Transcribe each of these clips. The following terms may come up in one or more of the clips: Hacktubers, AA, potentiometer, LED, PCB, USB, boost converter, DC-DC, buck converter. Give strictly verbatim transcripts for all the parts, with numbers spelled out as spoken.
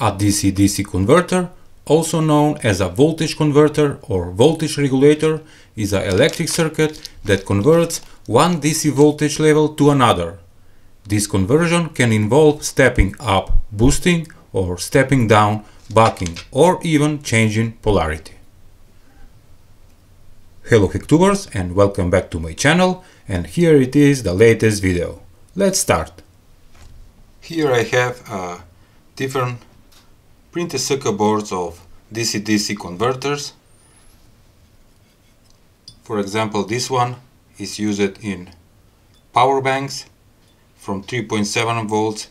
A D C D C converter, also known as a voltage converter or voltage regulator, is an electric circuit that converts one D C voltage level to another. This conversion can involve stepping up boosting or stepping down bucking or even changing polarity. Hello Hacktubers and welcome back to my channel, and here it is the latest video. Let's start. Here I have a different printed circuit boards of D C D C converters. For example, this one is used in power banks. From three point seven volts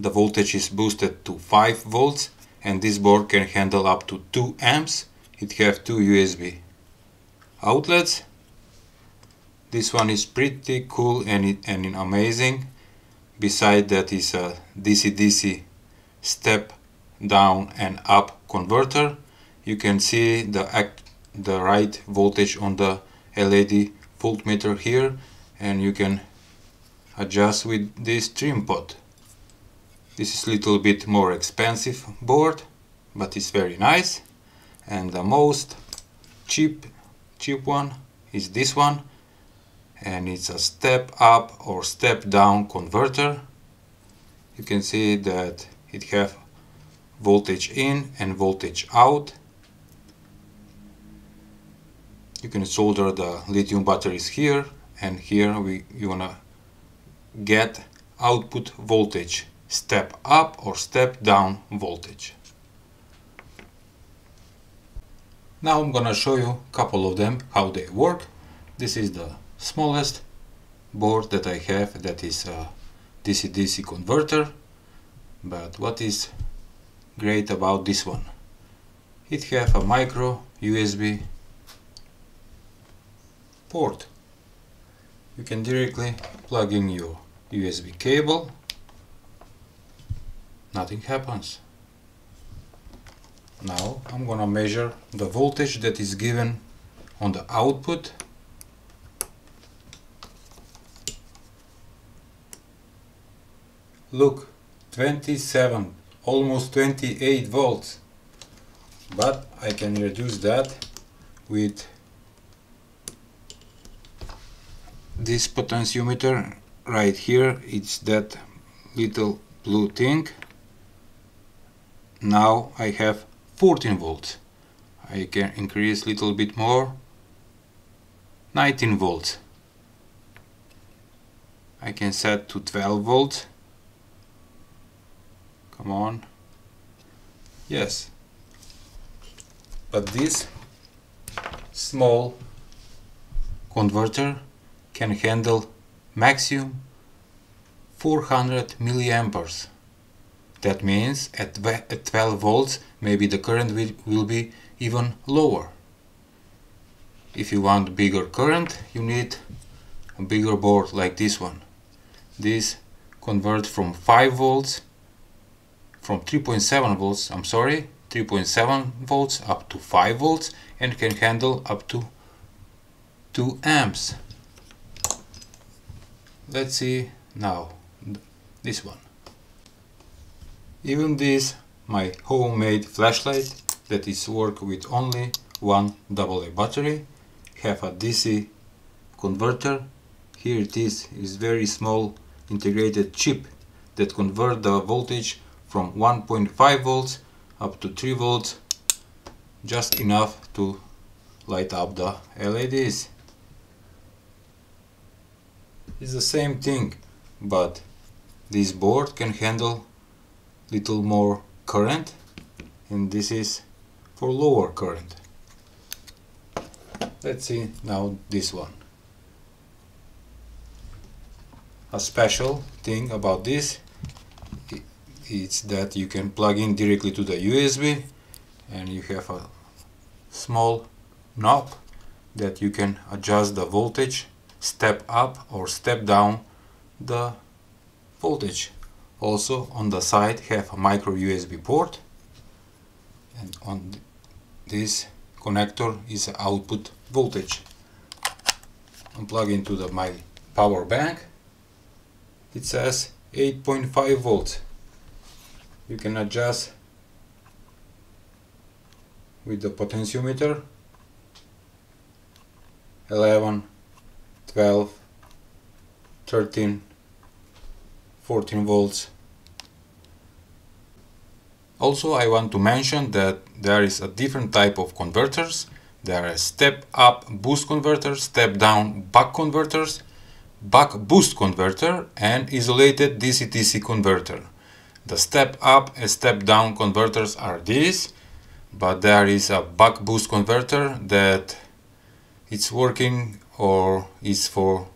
the voltage is boosted to five volts, and this board can handle up to two amps. It has two U S B outlets. This one is pretty cool and, it, and amazing. Beside that is a D C D C step down and up converter. You can see the act the right voltage on the L E D voltmeter here, and you can adjust with this trim pot. This is a little bit more expensive board, but it's very nice. And the most cheap cheap one is this one, and it's a step up or step down converter. You can see that it have voltage in and voltage out. You can solder the lithium batteries here, and here we you wanna get output voltage, step up or step down voltage. Now I'm gonna show you a couple of them how they work. This is the smallest board that I have that is a D C D C converter, but what is great about this one, it has a micro U S B port. You can directly plug in your U S B cable, nothing happens. Now I'm gonna measure the voltage that is given on the output. Look, twenty-seven, almost twenty-eight volts, but I can reduce that with this potentiometer right here. It's that little blue thing. Now I have fourteen volts. I can increase a little bit more, nineteen volts. I can set to twelve volts. Come on. Yes. But this small converter can handle maximum four hundred milliamperes. That means at twelve volts maybe the current will be even lower. If you want bigger current, you need a bigger board like this one. This converts from five volts from three point seven volts, I'm sorry, three point seven volts up to five volts, and can handle up to two amps. Let's see now this one. Even this, my homemade flashlight that is work with only one double A battery, have a D C converter. Here it is, is very small integrated chip that convert the voltage from one point five volts up to three volts, just enough to light up the L E Ds. It's the same thing, but this board can handle little more current, and this is for lower current. Let's see now this one. A special thing about this, it's that you can plug in directly to the U S B, and you have a small knob that you can adjust the voltage, step up or step down the voltage. Also on the side have a micro U S B port, and on this connector is output voltage. Unplug into the my power bank. It says eight point five volts. You can adjust with the potentiometer, eleven, twelve, thirteen, fourteen volts. Also, I want to mention that there is a different type of converters. There are step up boost converters, step down buck converters, buck boost converter, and isolated D C D C converter. The step up and step down converters are these, but there is a buck boost converter that it's working or is for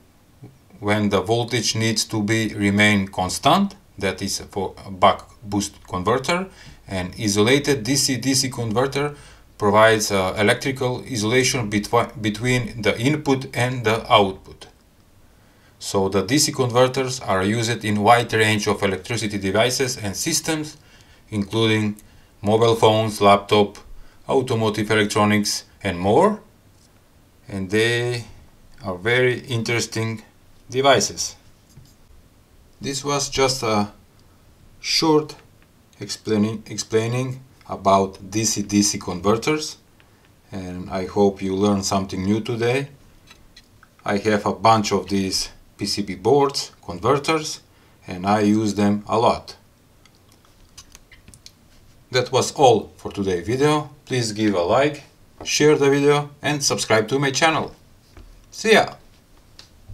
when the voltage needs to be remain constant. That is for a buck boost converter. And isolated D C D C converter provides uh, electrical isolation between the input and the output. So the D C converters are used in wide range of electricity devices and systems, including mobile phones, laptop, automotive electronics, and more. And they are very interesting devices. This was just a short explaining, explaining about D C D C converters, and I hope you learned something new today. I have a bunch of these P C B boards, converters, and I use them a lot. That was all for today's video. Please give a like, share the video, and subscribe to my channel. See ya!